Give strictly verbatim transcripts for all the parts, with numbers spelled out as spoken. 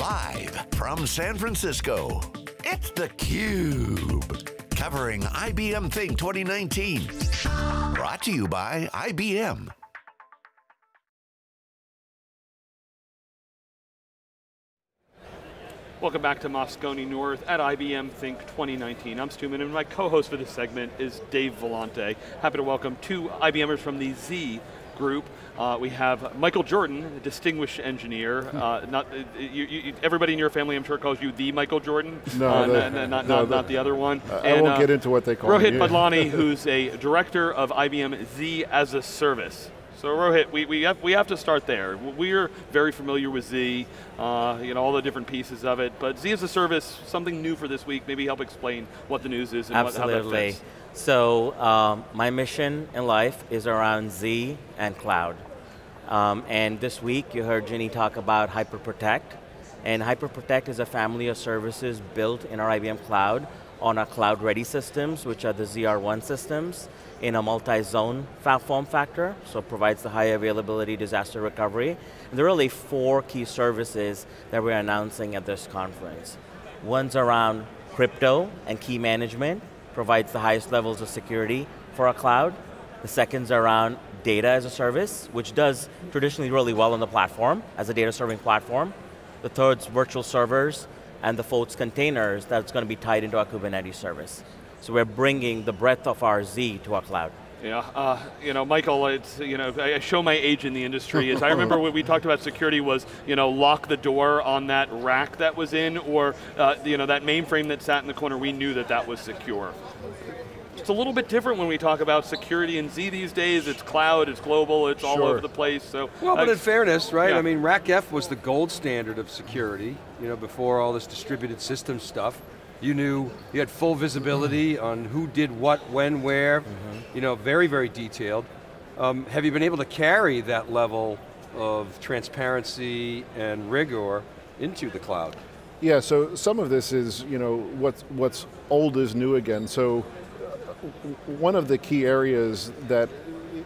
Live from San Francisco, it's theCUBE, covering I B M Think twenty nineteen. Brought to you by I B M. Welcome back to Moscone North at I B M Think twenty nineteen. I'm Stu Miniman, and my co-host for this segment is Dave Vellante. Happy to welcome two I B Mers from the Z group. Uh, we have Michael Jordan, a distinguished engineer. Uh, not uh, you, you, everybody in your family, I'm sure, calls you the Michael Jordan. No, uh, the, not, not, no not, the, not the other one. I, and, I won't uh, get into what they call Rohit Badlaney, who's a director of I B M Z as a service. So Rohit, we, we, have, we have to start there. We're very familiar with Z, uh, you know, all the different pieces of it, but Z as a service, something new for this week. Maybe help explain what the news is and Absolutely. What, how that fits. So um, my mission in life is around Z and cloud. Um, and this week you heard Ginny talk about HyperProtect. And HyperProtect is a family of services built in our I B M cloud on our cloud ready systems, which are the Z R one systems, in a multi-zone form factor, so provides the high availability disaster recovery. And there are really four key services that we're announcing at this conference. One's around crypto and key management, provides the highest levels of security for our cloud. The second's around data as a service, which does traditionally really well on the platform, as a data serving platform. The third's virtual servers, and the fourth's containers that's going to be tied into our Kubernetes service. So we're bringing the breadth of our Z to our cloud. Yeah, uh, you know, Michael, it's, you know, I show my age in the industry. Is I remember when we talked about security was, you know, lock the door on that rack that was in, or uh, you know, that mainframe that sat in the corner. We knew that that was secure. It's a little bit different when we talk about security in Z these days. It's cloud, it's global, it's sure. all over the place. So well, but uh, in fairness, right? Yeah. I mean, R A C F was the gold standard of security. You know, before all this distributed system stuff. You knew, you had full visibility mm-hmm. on who did what, when, where, mm-hmm. you know, very, very detailed. Um, have you been able to carry that level of transparency and rigor into the cloud? Yeah, so some of this is, you know, what's, what's old is new again. So one of the key areas that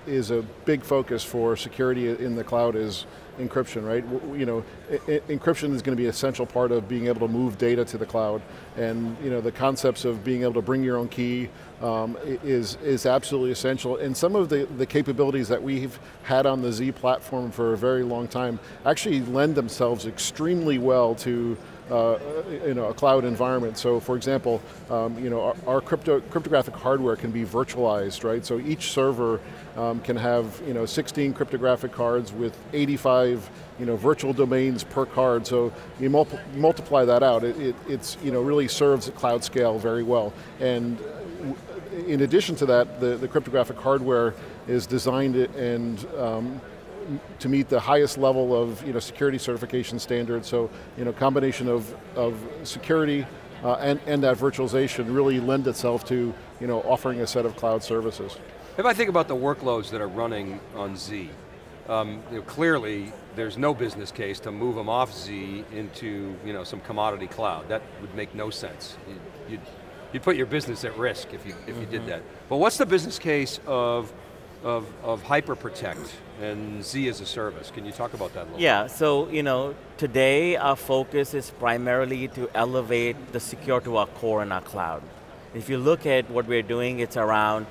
is a big focus for security in the cloud is encryption, right? You know, encryption is going to be an essential part of being able to move data to the cloud, and you know, the concepts of being able to bring your own key um, is is absolutely essential. And some of the the capabilities that we've had on the Z platform for a very long time actually lend themselves extremely well to Uh, you know, a cloud environment. So for example, um, you know, our, our crypto, cryptographic hardware can be virtualized, right? So each server um, can have, you know, sixteen cryptographic cards with eighty-five, you know, virtual domains per card. So you mul multiply that out, it, it it's, you know, really serves at cloud scale very well. And in addition to that, the, the cryptographic hardware is designed and um, to meet the highest level of you know, security certification standards, so you know, combination of, of security uh, and, and that virtualization really lend itself to you know, offering a set of cloud services. If I think about the workloads that are running on Z, um, you know, clearly there's no business case to move them off Z into you know, some commodity cloud. That would make no sense. You'd, you'd, you'd put your business at risk if you, if you did that. But what's the business case of Of, of HyperProtect and Z as a service? Can you talk about that a little yeah, bit? Yeah, so you know, today our focus is primarily to elevate the secure to our core in our cloud. If you look at what we're doing, it's around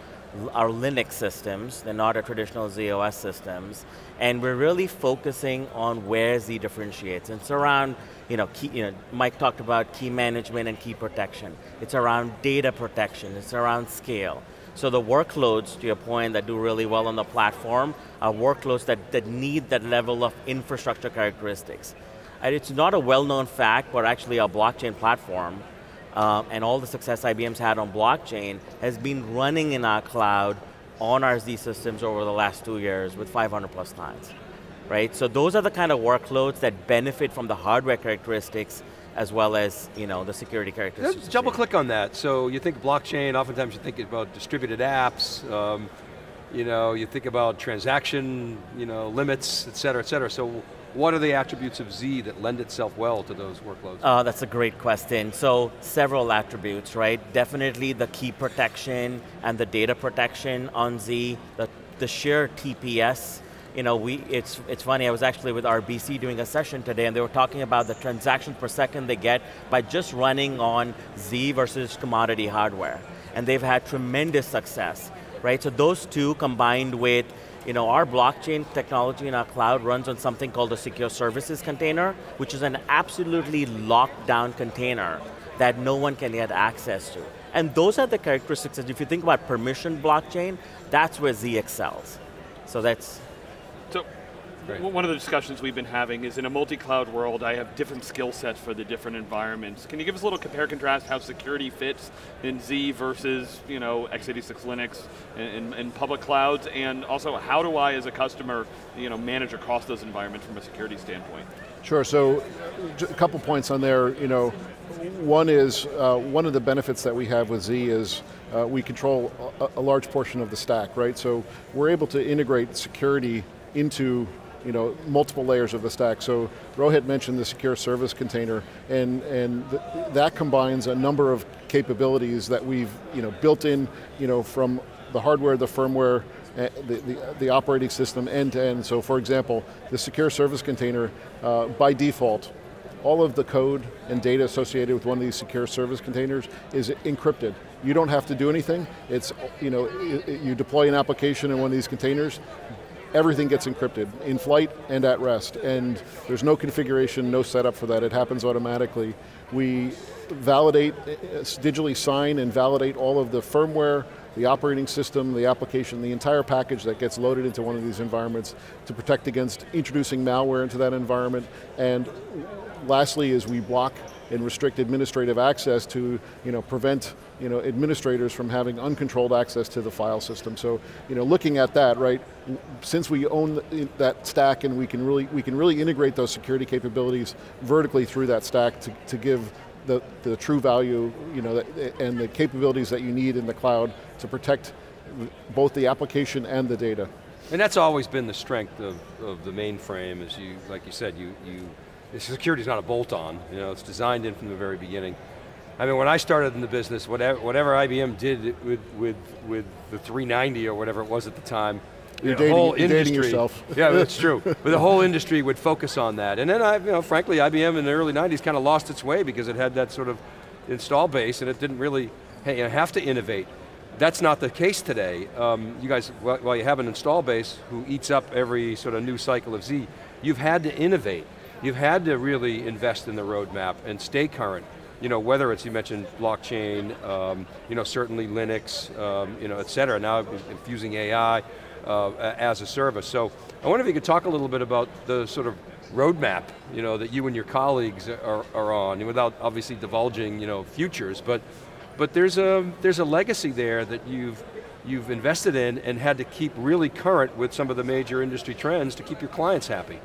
our Linux systems, they're not our traditional Z O S systems, and we're really focusing on where Z differentiates. It's around, you know, key, you know, Mike talked about key management and key protection. It's around data protection, it's around scale. So the workloads, to your point, that do really well on the platform are workloads that, that need that level of infrastructure characteristics. And it's not a well-known fact, but actually our blockchain platform um, and all the success I B M's had on blockchain has been running in our cloud on our Z systems over the last two years with five hundred plus clients, right? So those are the kind of workloads that benefit from the hardware characteristics as well as you know, the security characteristics. Let's double click on that. So you think blockchain, oftentimes you think about distributed apps, um, you know, you think about transaction you know, limits, et cetera, et cetera. So what are the attributes of Z that lend itself well to those workloads? Uh, that's a great question. So several attributes, right? Definitely the key protection and the data protection on Z, the, the sheer T P S you know, we, it's, it's funny, I was actually with R B C doing a session today and they were talking about the transactions per second they get by just running on Z versus commodity hardware. And they've had tremendous success, right? So those two combined with, you know, our blockchain technology in our cloud runs on something called a secure services container, which is an absolutely locked down container that no one can get access to. And those are the characteristics that if you think about permission blockchain, that's where Z excels. So that's... So, great. One of the discussions we've been having is in a multi-cloud world, I have different skill sets for the different environments. Can you give us a little compare contrast how security fits in Z versus, you know, x eighty-six Linux and, and, and public clouds, and also how do I, as a customer, you know, manage across those environments from a security standpoint? Sure, so a couple points on there, you know, One is, uh, one of the benefits that we have with Z is uh, we control a, a large portion of the stack, right? So we're able to integrate security into, you know, multiple layers of the stack. So Rohit mentioned the secure service container, and, and th that combines a number of capabilities that we've, you know, built in, you know, from the hardware, the firmware, Uh, the, the, the operating system end to end. So for example, the secure service container, uh, by default, all of the code and data associated with one of these secure service containers is encrypted. You don't have to do anything. It's, you know, it, it, you deploy an application in one of these containers, everything gets encrypted, in flight and at rest, and there's no configuration, no setup for that, it happens automatically. We validate, digitally sign and validate all of the firmware, the operating system, the application, the entire package that gets loaded into one of these environments to protect against introducing malware into that environment. And lastly is we block and restrict administrative access to, you know, prevent, you know, administrators from having uncontrolled access to the file system. So, you know, looking at that, right, since we own that stack and we can really, we can really integrate those security capabilities vertically through that stack to, to give The, the true value, you know, and the capabilities that you need in the cloud to protect both the application and the data. And that's always been the strength of, of the mainframe, as you, like you said, you, you, security's not a bolt-on, you know, it's designed in from the very beginning. I mean, when I started in the business, whatever, whatever I B M did with, with, with the three ninety or whatever it was at the time, You're dating, whole you're dating yourself. Yeah, that's true. But the whole industry would focus on that. And then, I, you know, frankly, I B M in the early nineties kind of lost its way because it had that sort of install base and it didn't really, hey, you know, have to innovate. That's not the case today. Um, you guys, well, while you have an install base who eats up every sort of new cycle of Z, you've had to innovate. You've had to really invest in the roadmap and stay current. You know, whether it's, you mentioned blockchain, um, you know, certainly Linux, um, you know, et cetera. Now infusing A I, Uh, as a service. So I wonder if you could talk a little bit about the sort of roadmap, you know, that you and your colleagues are, are on, without obviously divulging, you know, futures, but but there's a there's a legacy there that you've you've invested in and had to keep really current with some of the major industry trends to keep your clients happy.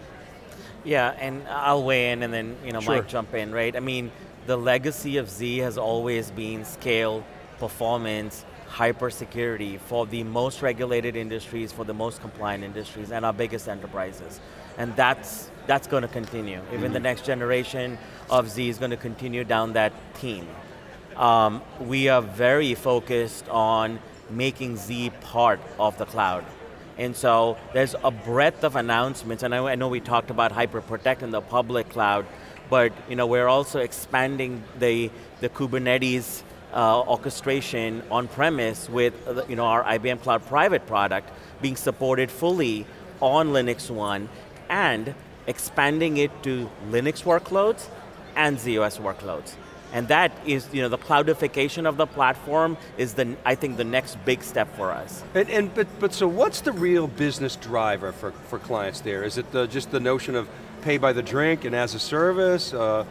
Yeah, and I'll weigh in and then, you know, sure. Mike jump in, right? I mean, the legacy of Z has always been scale, performance, hyper security for the most regulated industries, for the most compliant industries, and our biggest enterprises. And that's, that's going to continue. Even mm-hmm. the next generation of Z is going to continue down that theme. Um, we are very focused on making Z part of the cloud. And so there's a breadth of announcements, and I, I know we talked about HyperProtect in the public cloud, but you know, we're also expanding the, the Kubernetes Uh, orchestration on-premise with, you know, our I B M Cloud Private product being supported fully on Linux One and expanding it to Linux workloads and Z O S workloads. And that is, you know, the cloudification of the platform is, the, I think, the next big step for us. And, and but, but so what's the real business driver for, for clients there? Is it the, just the notion of pay by the drink and as a service? Uh,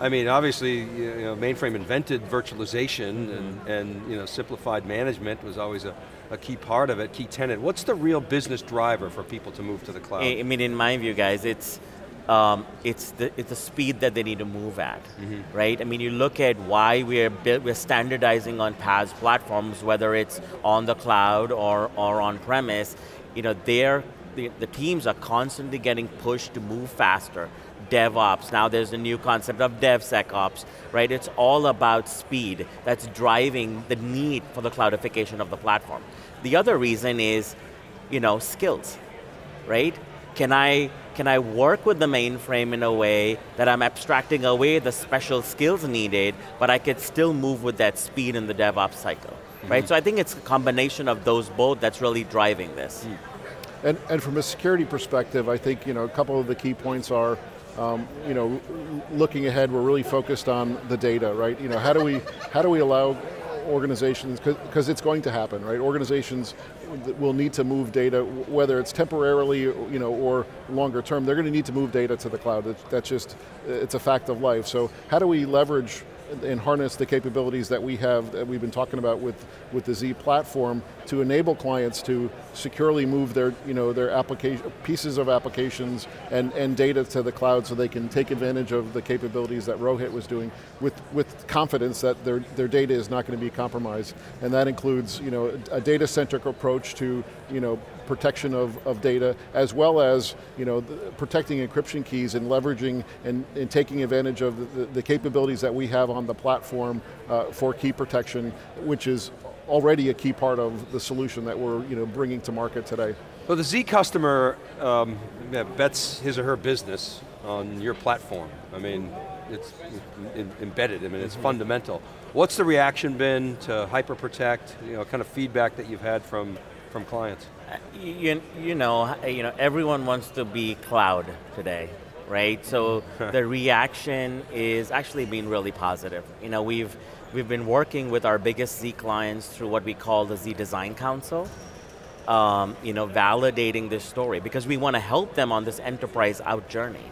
I mean, obviously, you know, mainframe invented virtualization mm-hmm. and, and you know, simplified management was always a, a key part of it, key tenet. What's the real business driver for people to move to the cloud? I, I mean, in my view, guys, it's, um, it's, the, it's the speed that they need to move at, mm-hmm. right? I mean, you look at why we're, we're standardizing on PaaS platforms, whether it's on the cloud or, or on-premise, you know, they're, the, the teams are constantly getting pushed to move faster. DevOps, now there's a new concept of DevSecOps, right? It's all about speed that's driving the need for the cloudification of the platform. The other reason is, you know, skills. right? Can I, can I work with the mainframe in a way that I'm abstracting away the special skills needed, but I could still move with that speed in the DevOps cycle, mm-hmm. right? So I think it's a combination of those both that's really driving this. Mm. And, and from a security perspective, I think you know, a couple of the key points are, Um, you know, looking ahead, we're really focused on the data, right? You know, how do we, how do we allow organizations, because it's going to happen, right? Organizations will need to move data, whether it's temporarily, you know, or longer term, they're going to need to move data to the cloud. That's just, it's a fact of life. So how do we leverage and harness the capabilities that we have, that we've been talking about with, with the Z platform, to enable clients to securely move their, you know, their application, pieces of applications and, and data to the cloud so they can take advantage of the capabilities that Rohit was doing with, with confidence that their, their data is not going to be compromised. And that includes, you know, a data-centric approach to, you know, protection of, of data, as well as you know, the, protecting encryption keys and leveraging and, and taking advantage of the, the capabilities that we have on the platform uh, for key protection, which is already a key part of the solution that we're you know, bringing to market today. So the Z customer um, bets his or her business on your platform. I mean, it's in, embedded, I mean, it's mm-hmm. fundamental. What's the reaction been to HyperProtect, you know, kind of feedback that you've had from from clients? You, you know, you know, everyone wants to be cloud today, right? So the reaction is actually been really positive. You know, we've we've been working with our biggest Z clients through what we call the Z Design Council, um, you know, validating this story because we want to help them on this enterprise out journey,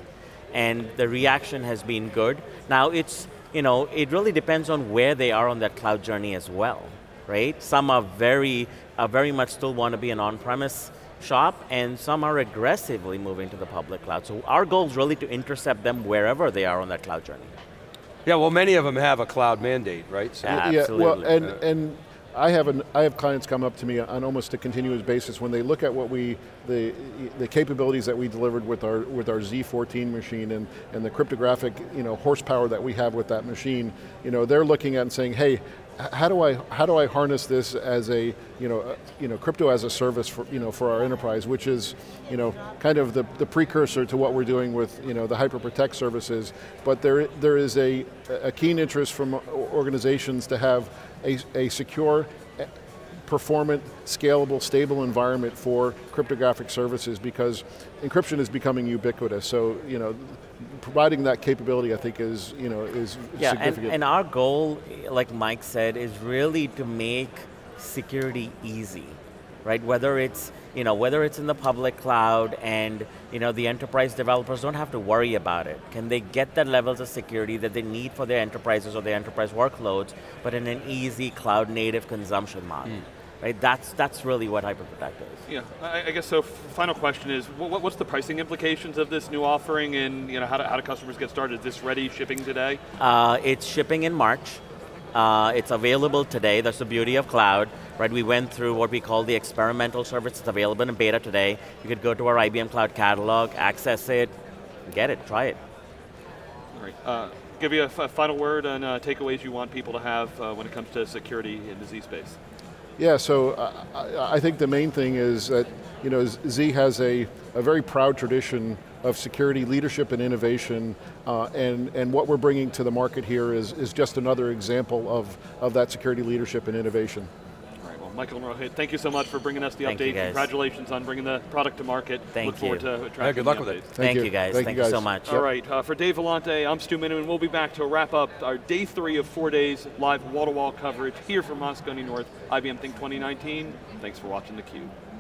and the reaction has been good. Now it's you know, it really depends on where they are on that cloud journey as well. Right? Some are very, uh, very much still want to be an on-premise shop, and some are aggressively moving to the public cloud. So our goal is really to intercept them wherever they are on that cloud journey. Yeah, well, many of them have a cloud mandate, right? So yeah, absolutely. Yeah, well, and, and I have an, I have clients come up to me on almost a continuous basis when they look at what we the the capabilities that we delivered with our with our Z fourteen machine and and the cryptographic you know horsepower that we have with that machine. You know, they're looking at and saying, hey, how do I how do I harness this as a you know you know crypto as a service for you know for our enterprise, which is you know kind of the the precursor to what we're doing with you know the HyperProtect services. But there there is a a keen interest from organizations to have a, a secure, performant, scalable, stable environment for cryptographic services because encryption is becoming ubiquitous. So, you know, providing that capability, I think, is you know is yeah, significant. And, and our goal, like Mike said, is really to make security easy, right? Whether it's you know whether it's in the public cloud and you know the enterprise developers don't have to worry about it. Can they get the levels of security that they need for their enterprises or their enterprise workloads, but in an easy cloud-native consumption model? Mm. Right, that's, that's really what HyperProtect is. Yeah, I, I guess so, final question is, what, what's the pricing implications of this new offering and you know, how, do, how do customers get started? Is this ready, shipping today? Uh, it's shipping in March. Uh, it's available today, that's the beauty of cloud. Right, we went through what we call the experimental service. It's available in beta today. You could go to our I B M Cloud Catalog, access it, get it, try it. All right. Uh, give you a, a final word on uh, takeaways you want people to have uh, when it comes to security in the Z space. Yeah, so I, I think the main thing is that you know Z has a, a very proud tradition of security leadership and innovation, uh, and and what we're bringing to the market here is is just another example of of that security leadership and innovation. All right, well, Michael and Rohit, thank you so much for bringing us the thank update. Congratulations on bringing the product to market. Thank Look you. Look forward to attracting yeah, good luck the with updates. It. Thank, thank you. you guys. Thank, thank you guys. so much. All yep. right, uh, for Dave Vellante, I'm Stu Miniman. We'll be back to wrap up our day three of four days live wall-to-wall coverage here from Moscone North, I B M Think twenty nineteen. Thanks for watching theCUBE.